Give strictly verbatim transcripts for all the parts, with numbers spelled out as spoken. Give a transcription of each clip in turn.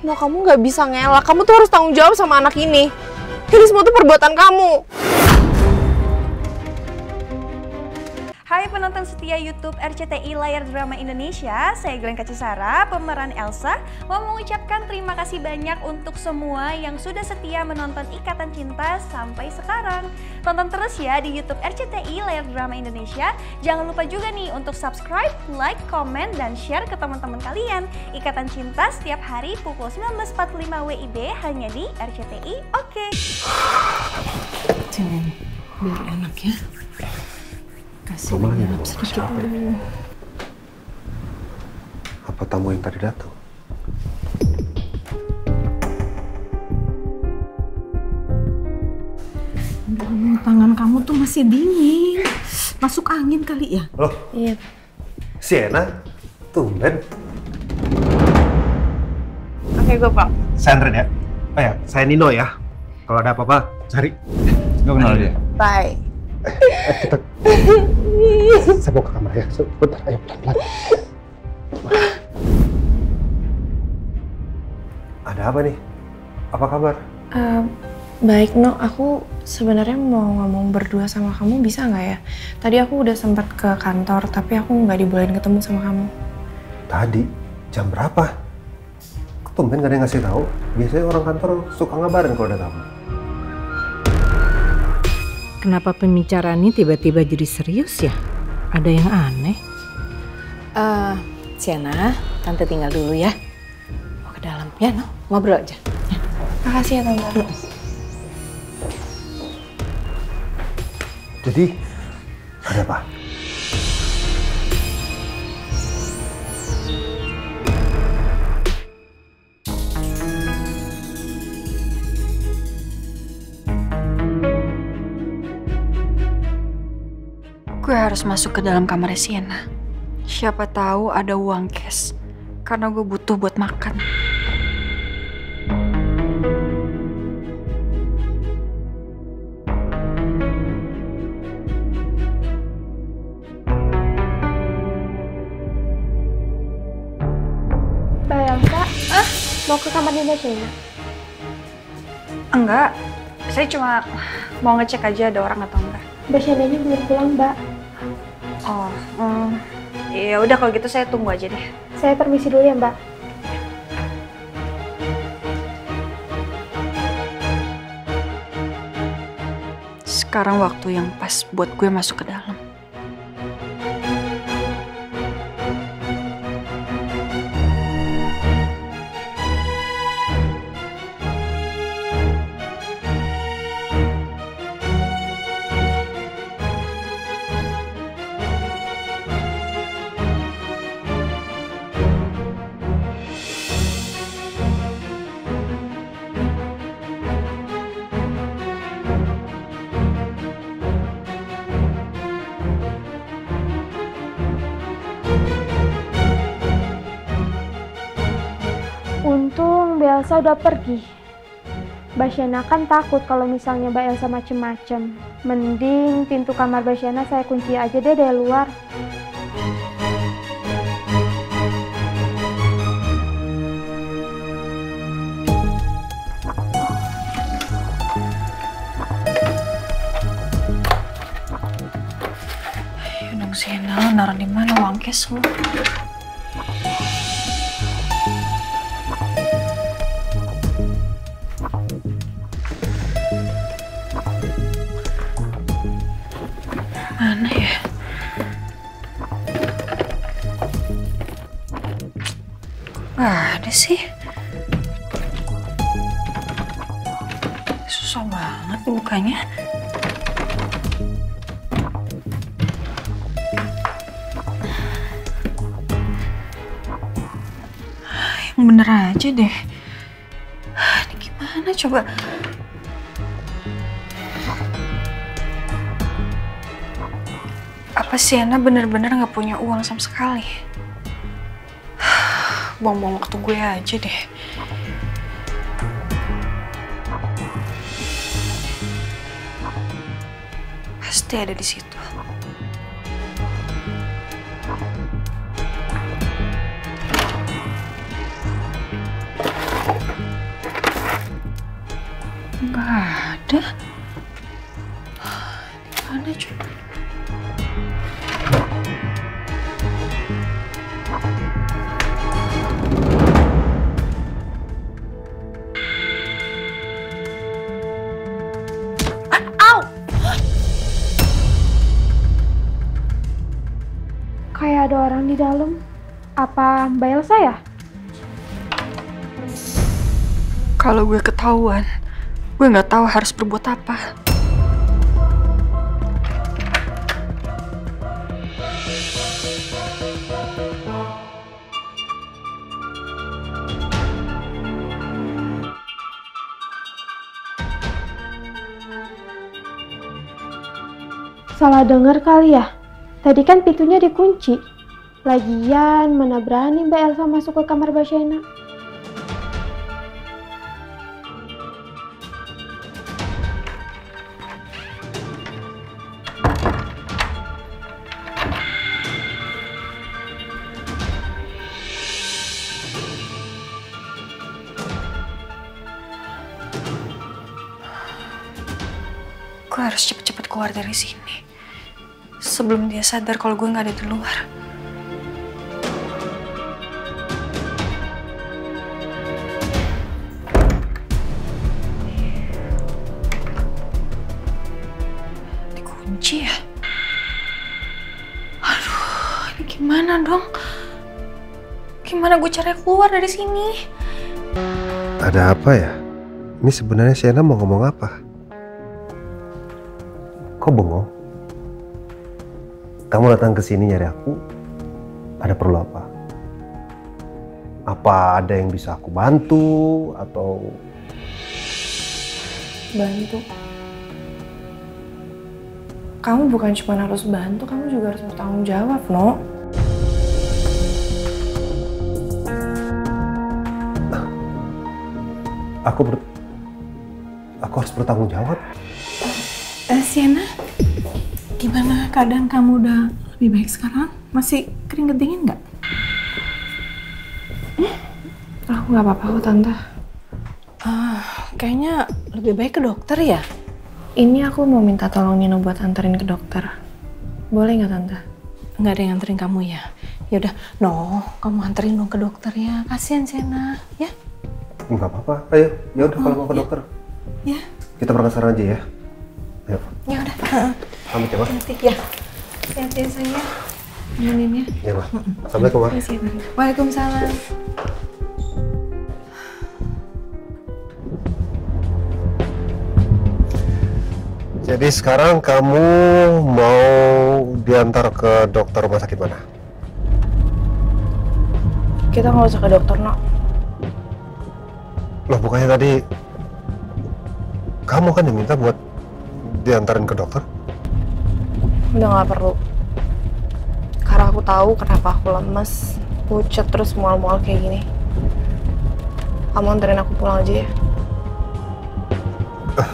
No, kamu nggak bisa ngelak. Kamu tuh harus tanggung jawab sama anak ini. Ini semua tuh perbuatan kamu. Hai penonton setia YouTube R C T I Layar Drama Indonesia, saya Glenn Kacisara, pemeran Elsa, mau mengucapkan terima kasih banyak untuk semua yang sudah setia menonton Ikatan Cinta sampai sekarang. Tonton terus ya di YouTube R C T I Layar Drama Indonesia. Jangan lupa juga nih untuk subscribe, like, komen, dan share ke teman-teman kalian. Ikatan Cinta setiap hari pukul sembilan belas empat puluh lima W I B hanya di R C T I. Oke. Sini, biar enak ya. Rumahnya siapa ya? Apa tamu yang tadi datang? Aduh, tangan kamu tuh masih dingin. Masuk angin kali ya? Loh? Iya. Sienna? Tumben. Oke, gue Pak. Saya Andre ya? Oh ya, saya Nino ya. Kalau ada apa-apa, cari. Gue kenal dia. Bye. Eh, eh, kita... Saya mau ke kamar ya, sebentar, ayo pelan-pelan. Ada apa nih? Apa kabar? Uh, baik, No. Aku sebenarnya mau ngomong berdua sama kamu, bisa nggak ya? Tadi aku udah sempat ke kantor, tapi aku nggak dibolehin ketemu sama kamu. Tadi? Jam berapa? Tumben nggak ada yang ngasih tahu. Biasanya orang kantor suka ngabarin kalau ada tamu. Kenapa pembicaraan ini tiba-tiba jadi serius ya? Ada yang aneh. Uh, Sienna, Tante tinggal dulu ya. Mau ke dalam ya, No? Ngobrol aja. Ya. Makasih ya, Tante. Jadi, ada apa? Gue harus masuk ke dalam kamar Sienna. Siapa tahu ada uang cash, karena gue butuh buat makan. Mbak Elsa, ah, mau ke kamar Nino Sienna? Enggak, saya cuma mau ngecek aja ada orang atau enggak. Mbak Sienna belum pulang, Mbak. Oh, um, ya udah kalau gitu saya tunggu aja deh. Saya permisi dulu ya, Mbak. Sekarang waktu yang pas buat gue masuk ke dalam. Untung Mbak Elsa udah pergi. Mbak Sienna kan takut kalau misalnya Mbak Elsa macem-macem. Mending pintu kamar Mbak Sienna saya kunci aja deh dari luar. Ayo dong Sienna, lo naruh dimana uang cash lo? Mana ya? Gak ada sih. Susah banget bukanya. Yang bener aja deh. Ini gimana coba? Apa Sienna bener-bener gak punya uang sama sekali? Buang-buang waktu gue aja deh. Pasti ada di situ. Kayak ada orang di dalam. Apa Mbak Elsa ya? Kalau gue ketahuan, gue nggak tahu harus berbuat apa. Salah dengar kali ya? Tadi kan pintunya dikunci. Lagian, mana berani Mbak Elsa masuk ke kamar Mbak Sienna? Gue harus cepet-cepet keluar dari sini. Sebelum dia sadar kalau gue nggak ada di luar. Dikunci ya? Aduh, ini gimana dong? Gimana gue cari keluar dari sini? Ada apa ya? Ini sebenarnya Sienna mau ngomong apa? Kok bengong? Kamu datang ke sini nyari aku, ada perlu apa? Apa ada yang bisa aku bantu atau... Bantu? Kamu bukan cuma harus bantu, kamu juga harus bertanggung jawab, no? Aku ber... Aku harus bertanggung jawab? Uh, uh, Sienna? Gimana keadaan kamu, udah lebih baik sekarang? Masih keringet dingin nggak? Hmm? Aku nggak apa-apa kok, Tante. Uh, kayaknya lebih baik ke dokter ya? Ini aku mau minta tolong Nino buat anterin ke dokter. Boleh nggak, Tante? Nggak ada yang anterin kamu ya? Yaudah, no, kamu anterin dong ke dokter ya. Kasian Sienna, ya? Nggak apa-apa, ayo. Yaudah, oh, kalau mau ke ya. Dokter. Ya? Kita berangkat sekarang aja ya? Ayo. Yaudah. Kamu coba. Ya. Hati-hati saya. Nemenin ya. Ya, Ma. Assalamualaikum, Ma. Waalaikumsalam. Jadi sekarang kamu mau diantar ke dokter rumah sakit mana? Kita nggak usah ke dokter, Nok. Loh, bukannya tadi kamu kan diminta buat diantarin ke dokter? Udah nggak perlu, karena aku tahu kenapa aku lemes, pucet, terus mual-mual kayak gini. Kamu anterin aku pulang aja ya? Uh,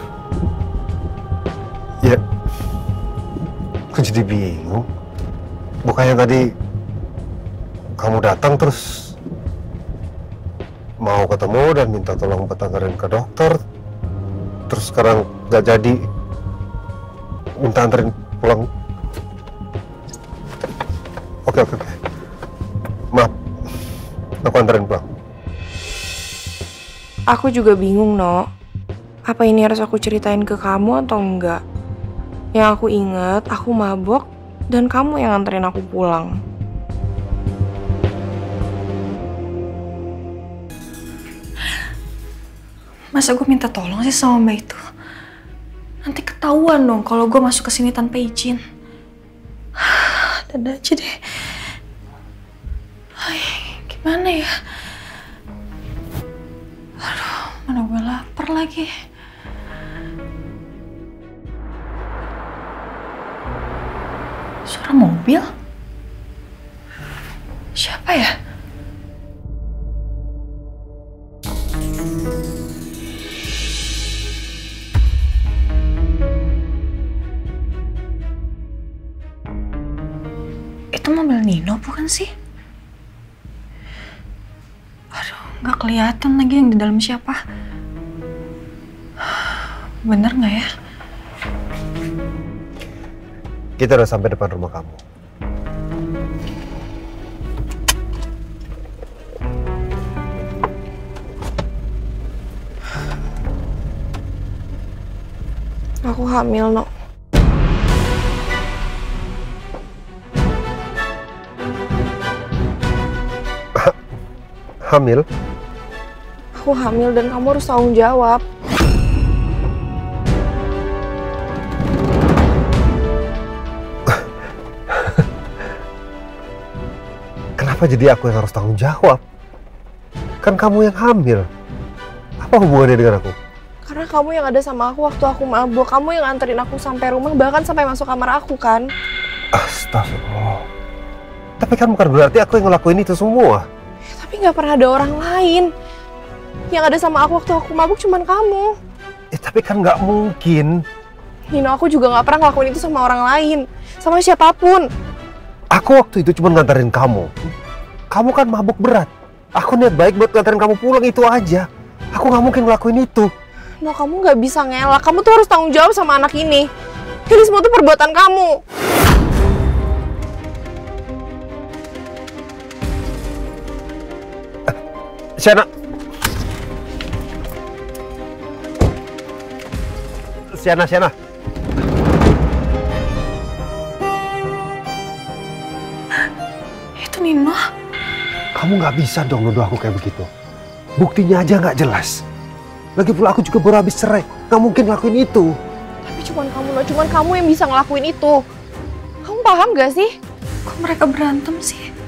ya, aku jadi bingung. Bukannya tadi kamu datang terus mau ketemu dan minta tolong buat anterin ke dokter, terus sekarang nggak jadi minta anterin pulang. Oke, oke, oke. Maaf, aku anterin pulang. Aku juga bingung, No. Apa ini harus aku ceritain ke kamu atau enggak? Yang aku inget, aku mabok dan kamu yang anterin aku pulang. Masa gue minta tolong sih sama Mbak itu? Nanti ketahuan dong kalau gue masuk ke sini tanpa izin. Dadah aja deh. Ay, gimana ya? Aduh, mana gue lapar lagi. Suara mobil? Siapa ya? Nino bukan sih? Aduh, nggak kelihatan lagi yang di dalam siapa. Bener nggak ya? Kita udah sampai depan rumah kamu. Aku hamil, No. hamil? Aku hamil dan kamu harus tanggung jawab. Kenapa jadi aku yang harus tanggung jawab? Kan kamu yang hamil. Apa hubungannya dengan aku? Karena kamu yang ada sama aku waktu aku mabuk. Kamu yang anterin aku sampai rumah, bahkan sampai masuk kamar aku kan? Astagfirullah. Tapi kan bukan berarti aku yang ngelakuin itu semua. Ya, tapi nggak pernah ada orang lain. Yang ada sama aku waktu aku mabuk cuman kamu. Eh, tapi kan nggak mungkin. Nino, aku juga nggak pernah ngelakuin itu sama orang lain. Sama siapapun. Aku waktu itu cuma nganterin kamu. Kamu kan mabuk berat. Aku niat baik buat nganterin kamu pulang, itu aja. Aku nggak mungkin ngelakuin itu. No, kamu nggak bisa ngelak. Kamu tuh harus tanggung jawab sama anak ini. Jadi semua tuh perbuatan kamu. Sienna, Sienna, Sienna. Itu Nino. Kamu nggak bisa dong nuduh aku kayak begitu. Buktinya aja nggak jelas. Lagi pula aku juga baru habis cerai. Nggak mungkin ngelakuin itu. Tapi cuman kamu, loh. Cuman kamu yang bisa ngelakuin itu. Kamu paham nggak sih? Kok mereka berantem sih?